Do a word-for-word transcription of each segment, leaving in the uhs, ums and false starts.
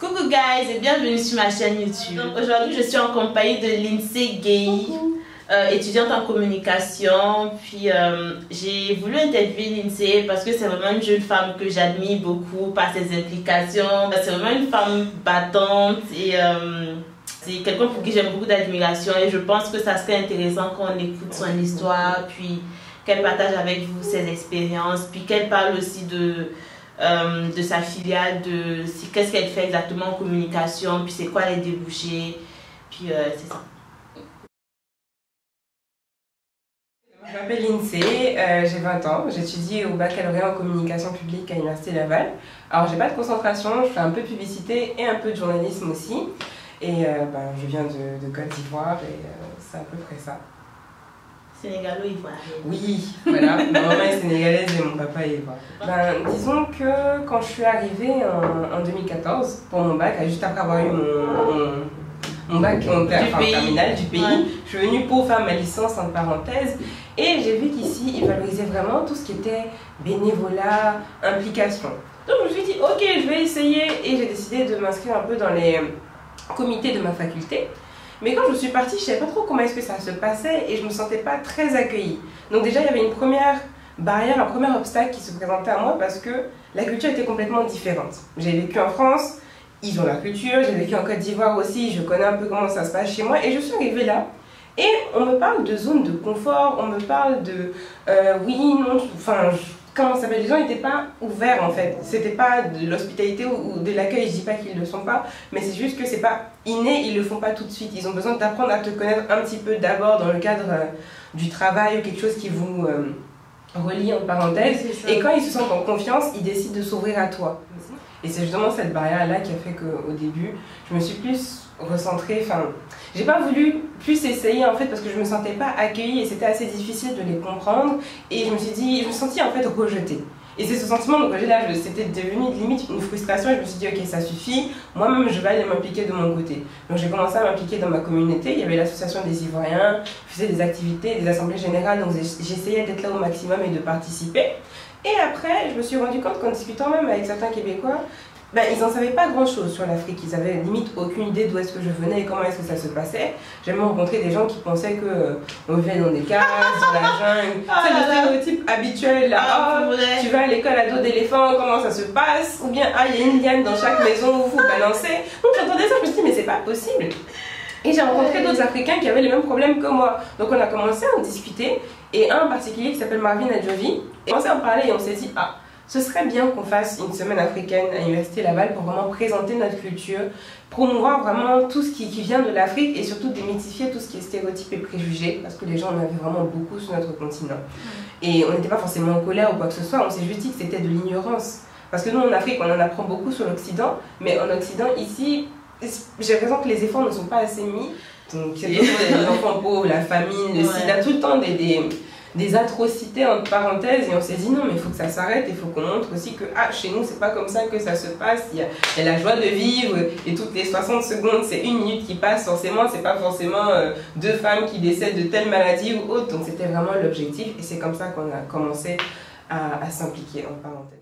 Coucou guys et bienvenue sur ma chaîne YouTube. Aujourd'hui je suis en compagnie de Lindsay Gueï, euh, étudiante en communication. Puis euh, j'ai voulu interviewer Lindsay parce que c'est vraiment une jeune femme que j'admire beaucoup par ses implications. C'est vraiment une femme battante et euh, c'est quelqu'un pour qui j'ai beaucoup d'admiration. Et je pense que ça serait intéressant qu'on écoute son histoire, puis qu'elle partage avec vous ses expériences, puis qu'elle parle aussi de, euh, de sa filiale, de qu'est-ce qu'elle fait exactement en communication, puis c'est quoi les débouchés, puis euh, c'est ça. Je m'appelle Lindsay, euh, j'ai vingt ans, j'étudie au baccalauréat en communication publique à l'Université Laval. Alors j'ai pas de concentration, je fais un peu de publicité et un peu de journalisme aussi. Et euh, ben, je viens de, de Côte d'Ivoire et euh, c'est à peu près ça. Sénégalo-ivoirien. Oui, voilà, ma maman est sénégalaise et mon papa est ivoirien. Ben, disons que quand je suis arrivée en, en deux mille quatorze pour mon bac, juste après avoir eu mon, mon, mon bac en terminale du pays, ouais. Je suis venue pour faire ma licence entre parenthèses et j'ai vu qu'ici ils valorisaient vraiment tout ce qui était bénévolat, implication. Donc je me suis dit ok, je vais essayer et j'ai décidé de m'inscrire un peu dans les comités de ma faculté. Mais quand je suis partie, je ne savais pas trop comment est-ce que ça se passait et je ne me sentais pas très accueillie. Donc déjà, il y avait une première barrière, un premier obstacle qui se présentait à moi parce que la culture était complètement différente. J'ai vécu en France, ils ont leur culture, j'ai vécu en Côte d'Ivoire aussi, je connais un peu comment ça se passe chez moi et je suis arrivée là. Et on me parle de zone de confort, on me parle de euh, oui, non, enfin, comment ça s'appelle, les gens n'étaient pas ouverts en fait. C'était pas de l'hospitalité ou de l'accueil, je dis pas qu'ils le sont pas, mais c'est juste que c'est pas inné, ils le font pas tout de suite. Ils ont besoin d'apprendre à te connaître un petit peu d'abord dans le cadre euh, du travail ou quelque chose qui vous euh, relie en parenthèse. Et quand ils se sentent en confiance, ils décident de s'ouvrir à toi. Et c'est justement cette barrière-là qui a fait qu'au début, je me suis plus recentrée, enfin, j'ai pas voulu plus essayer en fait parce que je me sentais pas accueillie et c'était assez difficile de les comprendre et je me suis dit, je me sentis en fait rejetée. Et c'est ce sentiment de rejet là, c'était devenu limite une frustration et je me suis dit ok ça suffit, moi-même je vais aller m'impliquer de mon côté. Donc j'ai commencé à m'impliquer dans ma communauté, il y avait l'association des Ivoiriens, je faisais des activités, des assemblées générales, donc j'essayais d'être là au maximum et de participer. Et après, je me suis rendu compte qu'en discutant même avec certains Québécois, ben, ils n'en savaient pas grand-chose sur l'Afrique. Ils avaient limite aucune idée d'où est-ce que je venais et comment est-ce que ça se passait. J'ai même rencontré des gens qui pensaient que euh, on vivait dans des cases, dans la jungle. Ah, c'est le stéréotype habituel là. Ah, oh, tu vas à l'école à dos d'éléphant, comment ça se passe? Ou bien, ah, il y a une liane dans chaque maison où vous balancez. Donc j'entendais ça, je me suis dit, mais c'est pas possible. Et j'ai rencontré d'autres Africains qui avaient les mêmes problèmes que moi. Donc on a commencé à en discuter. Et un en particulier qui s'appelle Marvin Adjovi. Et on commençait à en parler et on s'est dit, ah, ce serait bien qu'on fasse une semaine africaine à l'Université Laval pour vraiment présenter notre culture, promouvoir vraiment tout ce qui, qui vient de l'Afrique et surtout démythifier tout ce qui est stéréotypes et préjugés parce que les gens en avaient vraiment beaucoup sur notre continent. Et on n'était pas forcément en colère ou quoi que ce soit, on s'est juste dit que c'était de l'ignorance. Parce que nous en Afrique, on en apprend beaucoup sur l'Occident, mais en Occident, ici, j'ai l'impression que les efforts ne sont pas assez mis. Donc c'est toujours les enfants pauvres, la famine, le sida, ouais. Tout le temps des... des des atrocités entre parenthèses et on s'est dit non mais il faut que ça s'arrête et il faut qu'on montre aussi que ah, chez nous c'est pas comme ça que ça se passe, il y a, il y a la joie de vivre et toutes les soixante secondes c'est une minute qui passe forcément, c'est pas forcément euh, deux femmes qui décèdent de telle maladie ou autre, donc c'était vraiment l'objectif et c'est comme ça qu'on a commencé à, à s'impliquer entre parenthèses.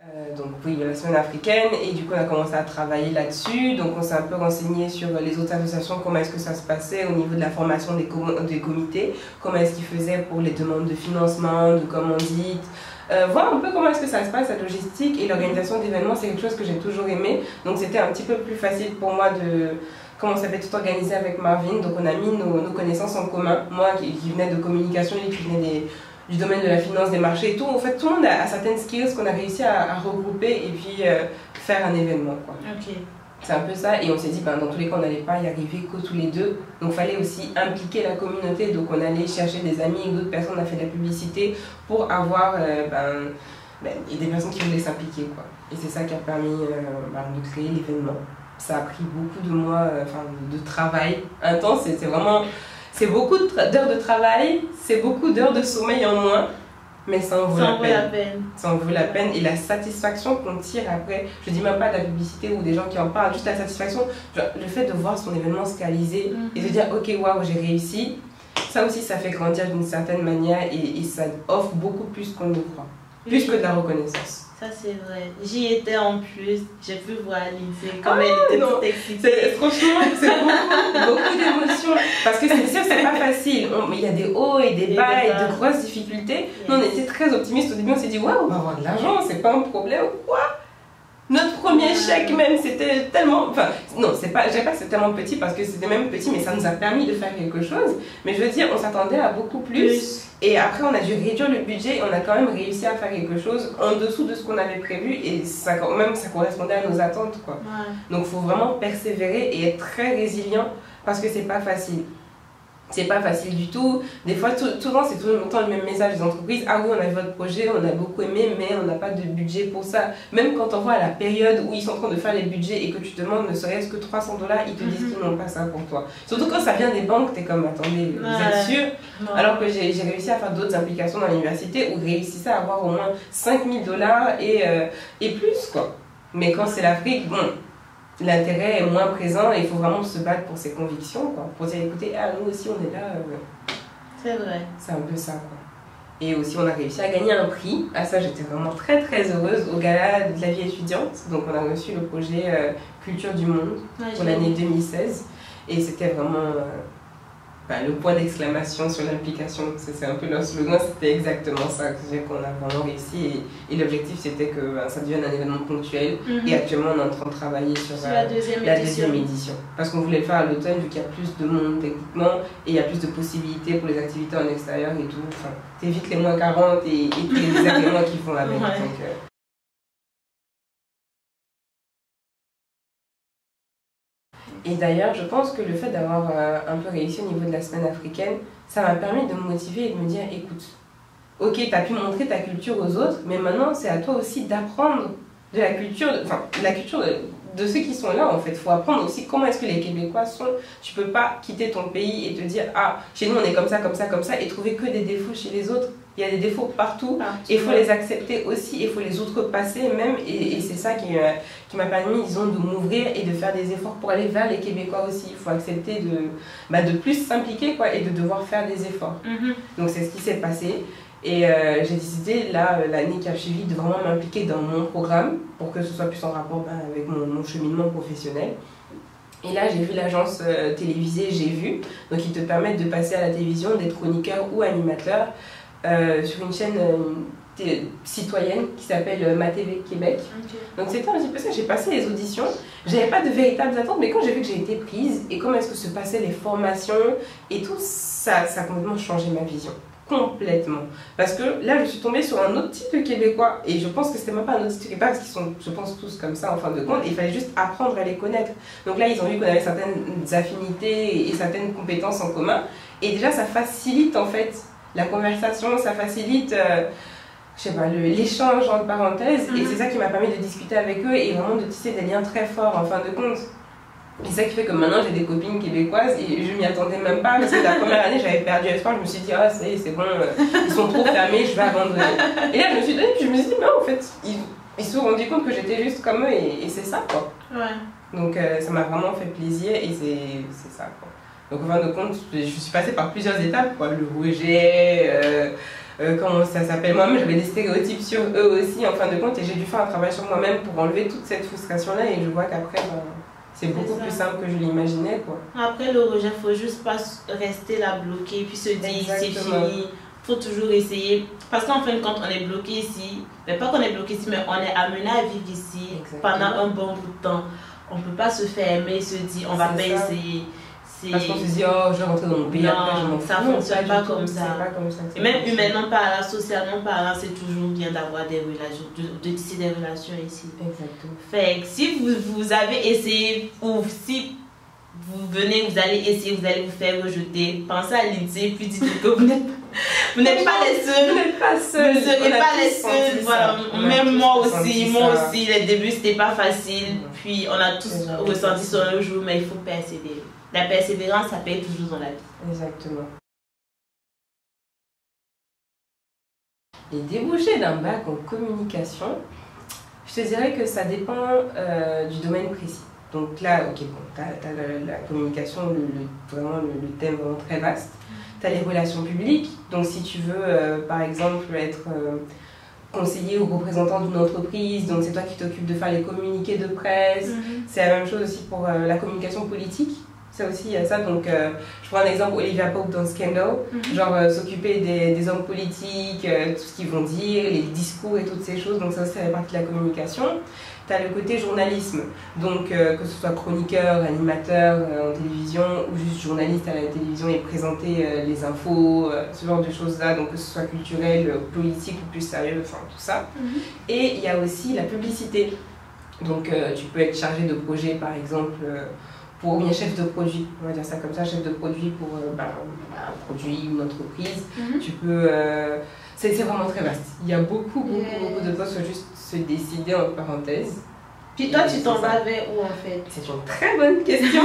Euh, donc oui, il y a la semaine africaine et du coup on a commencé à travailler là-dessus, donc on s'est un peu renseigné sur les autres associations, comment est-ce que ça se passait au niveau de la formation des, com des comités, comment est-ce qu'ils faisaient pour les demandes de financement, de commandites, euh, voir un peu comment est-ce que ça se passe, la logistique et l'organisation d'événements, c'est quelque chose que j'ai toujours aimé, donc c'était un petit peu plus facile pour moi de... Comment ça s'est tout organisé avec Marvin, donc on a mis nos, nos connaissances en commun, moi qui, qui venais de communication, lui qui venait des... du domaine de la finance, des marchés et tout. En fait, tout le monde a, a certaines skills qu'on a réussi à, à regrouper et puis euh, faire un événement, quoi. Okay. C'est un peu ça. Et on s'est dit, ben, dans tous les cas, on n'allait pas y arriver que tous les deux. Donc, il fallait aussi impliquer la communauté. Donc, on allait chercher des amis et d'autres personnes. On a fait de la publicité pour avoir euh, ben, ben, et des personnes qui voulaient s'impliquer, quoi. Et c'est ça qui a permis euh, ben, de créer l'événement. Ça a pris beaucoup de mois, euh, enfin, de travail intense. C'était vraiment... C'est beaucoup d'heures de travail, c'est beaucoup d'heures de sommeil en moins, mais ça en vaut la peine. Ça en vaut la peine et la satisfaction qu'on tire après, je ne dis même pas de la publicité ou des gens qui en parlent, juste la satisfaction, le fait de voir son événement se réaliser et de dire ok waouh j'ai réussi, ça aussi ça fait grandir d'une certaine manière et, et ça offre beaucoup plus qu'on ne croit, plus que de la reconnaissance. Ça c'est c'est vrai. J'y étais en plus, j'ai pu voir Lindsay comme ah, elle était toute excitée. Franchement, c'est beaucoup, beaucoup d'émotions. Parce que c'est sûr, c'est pas facile. Il y a des hauts et des bas et de grosses difficultés. Yes. Nous, on était très optimistes au début, on s'est dit, waouh, on va avoir de l'argent, c'est pas un problème ou quoi? Notre premier chèque même, c'était tellement... Enfin, non, je ne dirais pas que c'est tellement petit parce que c'était même petit, mais ça nous a permis de faire quelque chose. Mais je veux dire, on s'attendait à beaucoup plus. plus. Et après, on a dû réduire le budget et on a quand même réussi à faire quelque chose en dessous de ce qu'on avait prévu. Et ça, quand même, ça correspondait à nos attentes, quoi. Ouais. Donc, il faut vraiment persévérer et être très résilient parce que ce n'est pas facile. C'est pas facile du tout. Des fois, tout, tout le temps, c'est tout le temps le même message des entreprises. Ah oui, on a vu votre projet, on a beaucoup aimé, mais on n'a pas de budget pour ça. Même quand on voit la période où ils sont en train de faire les budgets et que tu te demandes ne serait-ce que trois cents dollars, ils te disent mm-hmm. qu'ils n'ont pas ça pour toi. Surtout quand ça vient des banques, t'es comme, attendez, ouais. vous êtes sûr ouais. Alors que j'ai réussi à faire d'autres applications dans l'université où réussissais à avoir au moins cinq mille dollars et, euh, et plus, quoi. Mais quand c'est l'Afrique, bon... L'intérêt est moins présent et il faut vraiment se battre pour ses convictions, quoi. Pour dire, écoutez, ah, nous aussi, on est là. Euh... C'est vrai. C'est un peu ça, quoi. Et aussi, on a réussi à gagner un prix. À ça, j'étais vraiment très, très heureuse au gala de la vie étudiante. Donc, on a reçu le projet euh, Culture du Monde ouais, pour l'année deux mille seize. Et c'était vraiment euh, ben, le point d'exclamation sur l'implication. C'est un peu leur slogan, c'était exactement ça. C'est-à-dire qu'on a vraiment réussi. Et, et l'objectif, c'était que ben, ça devienne un événement ponctuel. Mm-hmm. Et actuellement, on est en train de travailler sur, sur la, la, deuxième, la édition. deuxième édition. Parce qu'on voulait le faire à l'automne, vu qu'il y a plus de monde techniquement. Et il y a plus de possibilités pour les activités en extérieur et tout. Enfin, t'évites les moins quarante et, et tous les désagréments qu'ils font avec. Ouais. Donc, euh... Et d'ailleurs, je pense que le fait d'avoir euh, un peu réussi au niveau de la semaine africaine, ça m'a permis de me motiver et de me dire, écoute, ok, tu as pu montrer ta culture aux autres, mais maintenant, c'est à toi aussi d'apprendre de la culture, enfin, de la culture de, de ceux qui sont là, en fait. Il faut apprendre aussi comment est-ce que les Québécois sont. Tu peux pas quitter ton pays et te dire, ah, chez nous, on est comme ça, comme ça, comme ça, et trouver que des défauts chez les autres. Il y a des défauts partout, ah, et il faut les accepter aussi, il faut les outrepasser même, et, et c'est ça qui, euh, qui m'a permis, disons, de m'ouvrir et de faire des efforts pour aller vers les Québécois aussi. Il faut accepter de, bah, de plus s'impliquer, quoi, et de devoir faire des efforts. Mm-hmm. Donc c'est ce qui s'est passé, et euh, j'ai décidé, là, l'année qui a suivi, de vraiment m'impliquer dans mon programme, pour que ce soit plus en rapport bah, avec mon, mon cheminement professionnel. Et là, j'ai vu l'agence euh, télévisée, j'ai vu, donc ils te permettent de passer à la télévision, d'être chroniqueur ou animateur, Euh, sur une chaîne euh, citoyenne qui s'appelle euh, Ma T V Québec. Okay. Donc c'était un petit peu ça, j'ai passé les auditions, j'avais pas de véritables attentes, mais quand j'ai vu que j'ai été prise et comment est-ce que se passaient les formations et tout, ça, ça a complètement changé ma vision. Complètement. Parce que là, je suis tombée sur un autre type de Québécois et je pense que c'était même pas un autre type de Québécois parce qu'ils sont, je pense, tous comme ça en fin de compte, et il fallait juste apprendre à les connaître. Donc là, ils ont vu qu'on avait certaines affinités et certaines compétences en commun, et déjà ça facilite en fait la conversation, ça facilite euh, je sais pas, l'échange entre parenthèses, mm-hmm. et c'est ça qui m'a permis de discuter avec eux et vraiment de tisser des liens très forts en fin de compte. Et c'est ça qui fait que maintenant j'ai des copines québécoises et je m'y attendais même pas parce que la première année j'avais perdu espoir, je me suis dit ah ça y est c'est bon, ils sont trop fermés, je vais abandonner. Et là je me suis donné, je me suis dit non en fait, ils, ils se sont rendus compte que j'étais juste comme eux et, et c'est ça quoi. Ouais. Donc euh, ça m'a vraiment fait plaisir et c'est ça quoi. Donc, en fin de compte, je suis passée par plusieurs étapes, quoi. Le rejet, euh, euh, comment ça s'appelle, moi-même, j'avais des stéréotypes sur eux aussi, en fin de compte, et j'ai dû faire un travail sur moi-même pour enlever toute cette frustration-là, et je vois qu'après, ben, c'est beaucoup plus simple que je l'imaginais, quoi. Après le rejet, il ne faut juste pas rester là bloqué, puis se dire, c'est fini, faut toujours essayer. Parce qu'en fin de compte, on est bloqué ici, mais pas qu'on est bloqué ici, mais on est amené à vivre ici Exactement. pendant un bon bout de temps. On ne peut pas se faire aimer et se dire, on ne va pas ça. essayer. Parce qu'on se dit, oh, je vais rentrer dans mon pays, non, après je m'en fous. Ça ne fonctionne pas, pas, comme ça. pas comme ça. Et même humainement parlant, socialement parlant, c'est toujours bien d'avoir des relations, de tisser de, des relations ici. Exactement. Fait que si vous, vous avez essayé, ou si vous venez, vous allez essayer, vous allez vous faire rejeter, pensez à Lindsay, puis dites que vous n'êtes pas. Vous n'êtes pas les seuls. Vous n'êtes pas seuls. Vous n'êtes pas les seuls. Voilà. Même moi aussi, moi aussi, les débuts c'était pas facile. Puis on a tous ressenti sur le jour, mais il faut persévérer. La persévérance, ça paye toujours dans la vie. Exactement. Les débouchés d'un bac en communication, je te dirais que ça dépend euh, du domaine précis. Donc là, ok, bon, t'as, t'as la, la communication, le, le, vraiment le, le thème vraiment très vaste. Tu as les relations publiques, donc si tu veux, euh, par exemple, être euh, conseiller ou représentant d'une entreprise, donc c'est toi qui t'occupes de faire les communiqués de presse. Mm-hmm. C'est la même chose aussi pour euh, la communication politique. Ça aussi, il y a ça. Donc, euh, je prends un exemple, Olivia Pope dans Scandal, mm-hmm. genre euh, s'occuper des, des hommes politiques, euh, tout ce qu'ils vont dire, les discours et toutes ces choses. Donc ça, c'est la partie de la communication. Tu as le côté journalisme, donc euh, que ce soit chroniqueur, animateur euh, en télévision ou juste journaliste à la télévision et présenter euh, les infos, euh, ce genre de choses-là, donc que ce soit culturel, politique ou plus sérieux, enfin tout ça. Mm-hmm. Et il y a aussi la publicité, donc euh, tu peux être chargé de projet par exemple, euh, pour, ou bien chef de produit, on va dire ça comme ça, chef de produit pour euh, bah, un produit, une entreprise, mm-hmm. tu peux... Euh, C'est vraiment très vaste. Il y a beaucoup, beaucoup, yeah. beaucoup de postes qui juste se décider en parenthèse. Puis toi, et tu t'en vas vers où en fait? C'est une très bonne question.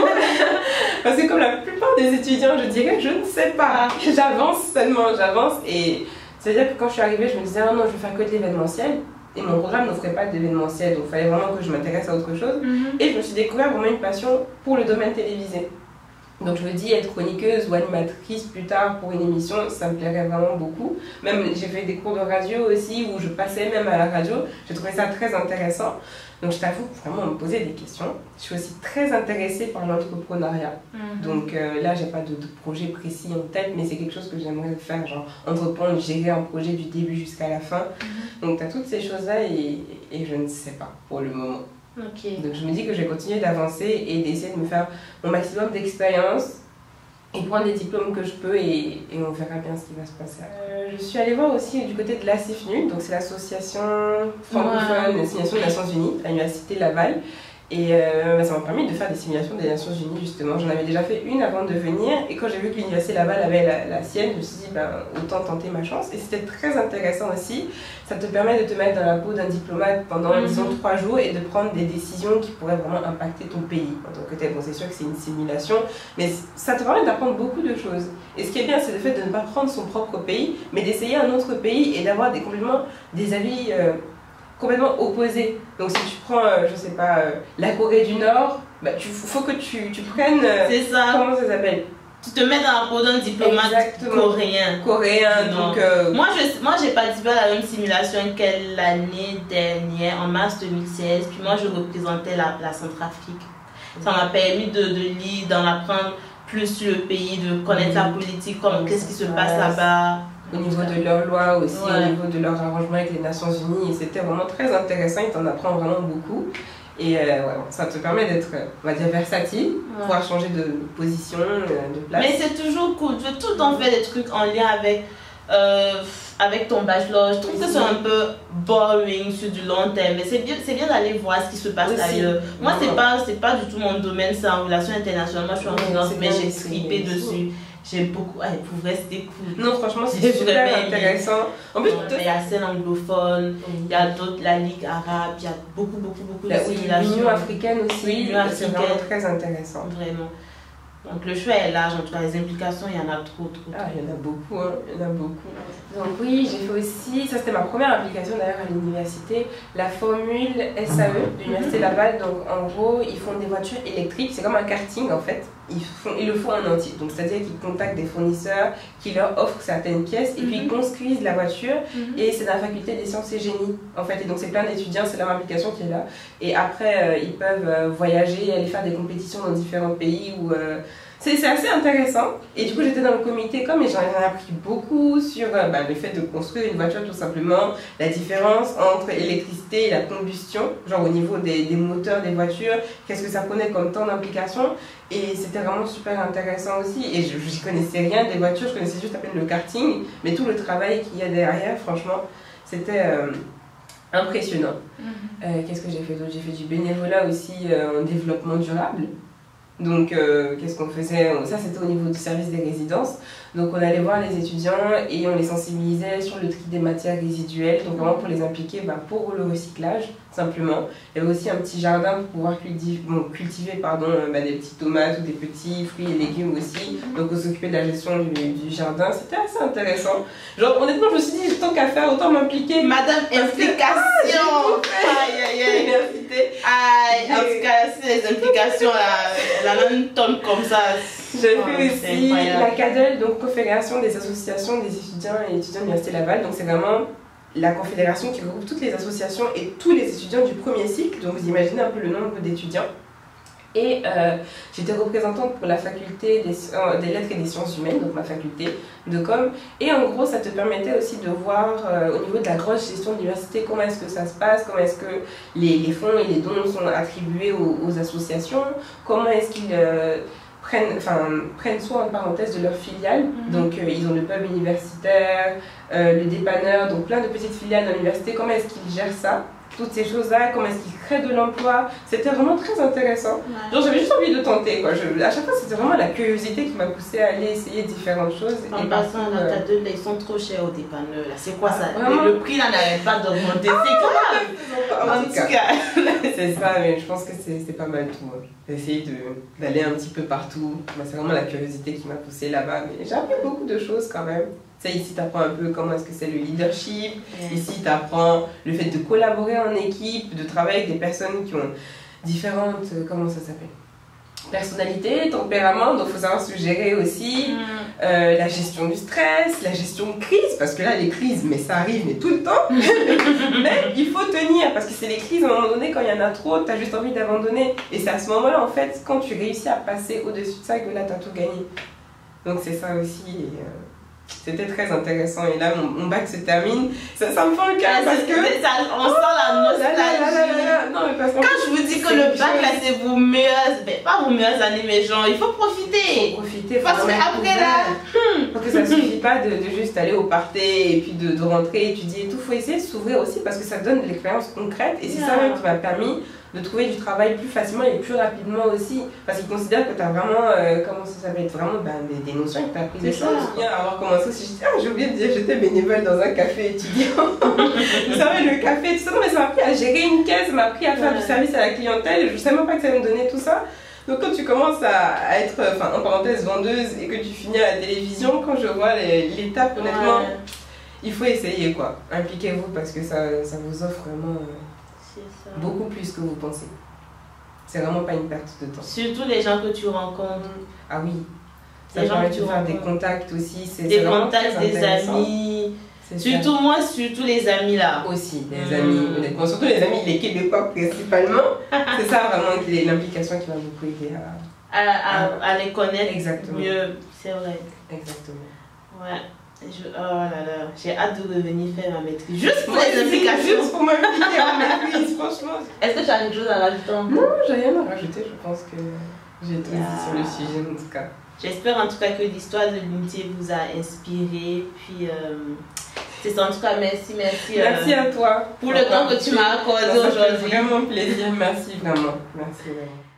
Parce que comme la plupart des étudiants, je dirais, je ne sais pas. J'avance seulement, j'avance. Et c'est-à-dire que quand je suis arrivée, je me disais, ah non, je vais faire que de l'événementiel. Et mon programme n'offrait pas d'événementiel. Donc il fallait vraiment que je m'intéresse à autre chose. Mm-hmm. Et je me suis découvert vraiment une passion pour le domaine télévisé. Donc je me dis, être chroniqueuse ou animatrice plus tard pour une émission, ça me plairait vraiment beaucoup. Même j'ai fait des cours de radio aussi, où je passais même à la radio. J'ai trouvé ça très intéressant. Donc je t'avoue, vraiment, on me posait des questions. Je suis aussi très intéressée par l'entrepreneuriat. Mm-hmm. Donc euh, là, j'ai pas de, de projet précis en tête, mais c'est quelque chose que j'aimerais faire, genre entreprendre, gérer un projet du début jusqu'à la fin. Mm-hmm. Donc tu as toutes ces choses-là et, et je ne sais pas pour le moment. Okay. Donc je me dis que je vais continuer d'avancer et d'essayer de me faire mon maximum d'expérience et prendre les diplômes que je peux et, et on verra bien ce qui va se passer. Euh, je suis allée voir aussi du côté de la C I F N U, donc c'est l'association francophone des simulations des Nations Unies à l'université Laval. Et euh, ça m'a permis de faire des simulations des Nations Unies justement. J'en avais déjà fait une avant de venir et quand j'ai vu que l'université Laval avait la, la sienne, je me suis dit ben, autant tenter ma chance. Et c'était très intéressant aussi. Ça te permet de te mettre dans la peau d'un diplomate pendant mm-hmm. disons trois jours et de prendre des décisions qui pourraient vraiment impacter ton pays. En tant que tel, bon, c'est sûr que c'est une simulation, mais ça te permet d'apprendre beaucoup de choses. Et ce qui est bien, c'est le fait de ne pas prendre son propre pays, mais d'essayer un autre pays et d'avoir des complètement des avis euh, complètement opposés. Donc si tu prends, euh, je sais pas, euh, la Corée du Nord, bah, tu faut que tu, tu prennes, euh, c'est ça. Comment ça s'appelle? Tu te mets dans la peau d'un diplomate Exactement. coréen. Coréen, donc... Euh... Moi, je moi j'ai participé à la même simulation que l'année dernière, en mars deux mille seize, puis moi je représentais la, la Centrafrique. Ça m'a permis de, de lire, d'en apprendre plus sur le pays, de connaître oui. la politique, comme qu'est-ce qui se passe ouais. là-bas. Au niveau de leurs lois aussi, ouais. au niveau de leur arrangement avec les Nations Unies. Et c'était vraiment très intéressant, il t'en apprend vraiment beaucoup. Et euh, ouais, ça te permet d'être, on va dire, versatile, ouais. pouvoir changer de position, de place. Mais c'est toujours cool, tu veux tout en faire des trucs en lien avec, euh, avec ton bachelor. Je trouve que c'est un peu boring sur du long terme, mais c'est bien, bien d'aller voir ce qui se passe aussi. ailleurs. Moi, c'est pas, c'est pas du tout mon domaine, c'est en relation internationale. Moi, je suis en finance, mais j'ai trippé dessus. J'ai beaucoup... Ah, pour vrai, c'était cool. Non, franchement, c'est super intéressant. En plus, il y a la scène anglophone, il y a d'autres, la Ligue arabe, il y a beaucoup, beaucoup, beaucoup de simulations. L'Union africaine aussi, oui, c'est vraiment très intéressant. Vraiment. Donc le choix est large, en tout cas, les implications, il y en a trop, trop, trop. Ah, il y en a beaucoup, hein, il y en a beaucoup. Donc oui, j'ai fait aussi, ça c'était ma première application d'ailleurs à l'université, la formule S A E, l'université Laval. Donc en gros, ils font des voitures électriques, c'est comme un karting en fait, ils, font, ils le font en entier. Donc c'est-à-dire qu'ils contactent des fournisseurs, qui leur offrent certaines pièces, et mm-hmm. puis ils construisent la voiture, mm-hmm. et c'est dans la faculté des sciences et génie, en fait. Et donc c'est plein d'étudiants, c'est leur application qui est là. Et après, euh, ils peuvent euh, voyager, aller faire des compétitions dans différents pays où... Euh, c'est assez intéressant. Et du coup, j'étais dans le comité comme et j'en ai appris beaucoup sur bah, le fait de construire une voiture tout simplement, la différence entre l'électricité et la combustion, genre au niveau des, des moteurs des voitures, qu'est-ce que ça prenait comme temps d'implication. Et c'était vraiment super intéressant aussi. Et je ne connaissais rien des voitures, je connaissais juste à peine le karting, mais tout le travail qu'il y a derrière, franchement, c'était... Euh, impressionnant. Mmh. Euh, qu'est-ce que j'ai fait d'autre? J'ai fait du bénévolat aussi euh, en développement durable. Donc, euh, qu'est-ce qu'on faisait? Ça, c'était au niveau du service des résidences. Donc, on allait voir les étudiants et on les sensibilisait sur le tri des matières résiduelles. Donc, vraiment pour les impliquer bah, pour le recyclage, simplement. Il y avait aussi un petit jardin pour pouvoir cultiver, bon, cultiver pardon, bah, des petites tomates ou des petits fruits et légumes aussi. Donc, on s'occupait de la gestion du, du jardin. C'était assez intéressant. Genre, honnêtement, je me suis dit, tant qu'à faire, autant m'impliquer. Madame, implication! Aïe, aïe, aïe, université. Aïe, en tout cas, c'est les implications là. La même tonne comme ça. J'ai oh, fait aussi la CADEL, donc Confédération des associations des étudiants et étudiants de l'université Laval. Donc c'est vraiment la confédération qui regroupe toutes les associations et tous les étudiants du premier cycle, donc vous imaginez un peu le nombre d'étudiants. Et euh, j'étais représentante pour la faculté des, euh, des lettres et des sciences humaines, donc ma faculté de com. Et en gros, ça te permettait aussi de voir euh, au niveau de la grosse gestion de l'université, comment est-ce que ça se passe, comment est-ce que les, les fonds et les dons sont attribués aux, aux associations, comment est-ce qu'ils euh, prennent, enfin, prennent soin, en parenthèse, de leurs filiales. Mm-hmm. Donc euh, ils ont le pub universitaire, euh, le dépanneur, donc plein de petites filiales dans l'université, comment est-ce qu'ils gèrent ça? Toutes ces choses-là, comment est-ce qu'ils créent de l'emploi, c'était vraiment très intéressant. Ouais. Genre j'avais juste envie de tenter quoi. Je, à chaque fois c'était vraiment la curiosité qui m'a poussée à aller essayer différentes choses. En passant à la table, ils sont trop chers au dépanneur là, c'est quoi ça? Ah, le prix là n'arrête pas d'augmenter, ah, c'est grave. En, en tout cas, cas. C'est ça, mais je pense que c'est pas mal tout. D'essayer d'aller un petit peu partout, c'est vraiment la curiosité qui m'a poussée là-bas, mais j'ai appris beaucoup de choses quand même. Ici, tu apprends un peu comment est-ce que c'est le leadership. Mmh. Ici, tu apprends le fait de collaborer en équipe, de travailler avec des personnes qui ont différentes, comment ça s'appelle, personnalités, tempérament, donc il faut savoir se gérer aussi. Mmh. Euh, la gestion du stress, la gestion de crise, parce que là, les crises, mais ça arrive mais tout le temps. Mais il faut tenir, parce que c'est les crises, à un moment donné, quand il y en a trop, tu as juste envie d'abandonner. Et c'est à ce moment-là, en fait, quand tu réussis à passer au-dessus de ça, que là, tu as tout gagné. Donc c'est ça aussi. Et, euh... c'était très intéressant et là mon, mon bac se termine, ça, ça me fait le cœur parce que ça, on sent la nostalgie. Quand je vous dis que le bac là c'est vos meilleures, ben, pas vos meilleures années mais genre il faut profiter. Faut profiter faut parce que après là, hmm. parce que ça ne suffit pas de, de juste aller au party et puis de, de rentrer étudier et tout, faut essayer de s'ouvrir aussi parce que ça donne de l'expérience concrète et c'est yeah. ça même qui m'a permis de trouver du travail plus facilement et plus rapidement aussi. Parce qu'ils considèrent que tu as vraiment, euh, comment ça, ça va être vraiment ben, des, des notions que tu as apprises. Je me souviens avoir commencé aussi, ah, j'ai oublié de dire, j'étais bénévole dans un café étudiant. Vous savez, le café, tout ça, mais ça m'a appris à gérer une caisse, ça m'a appris à faire ouais. du service à la clientèle, je ne savais même pas que ça allait me donner tout ça. Donc quand tu commences à, à être, enfin, en parenthèse, vendeuse et que tu finis à la télévision, quand je vois l'étape, honnêtement, ouais. il faut essayer quoi. Impliquez-vous parce que ça, ça vous offre vraiment... Euh, beaucoup plus que vous pensez. C'est vraiment pas une perte de temps. Surtout les gens que tu rencontres. Ah oui. Ça les permet gens que tu de faire des contacts aussi. Des contacts, des amis. Surtout ça. Moi, surtout les amis là. Aussi, les mmh. amis. Honnêtement, surtout les amis, les Québécois principalement. C'est ça vraiment l'implication qui m'a beaucoup aidé à... À, à, à... à les connaître exactement. Mieux. C'est vrai. Exactement. Ouais. Je, oh là là, j'ai hâte de revenir faire ma maîtrise. Juste pour les implications. Juste pour ma maîtrise, franchement. Est-ce que tu as quelque chose à rajouter? Non, j'ai rien à rajouter, je pense que j'ai tout yeah. dit sur le sujet en tout cas. J'espère en tout cas que l'histoire de l'unité vous a inspiré. Puis euh, c'est ça en tout cas, merci, merci. Merci euh, à toi. Pour le temps que tu m'as accordé aujourd'hui. Vraiment plaisir, merci vraiment. Merci vraiment.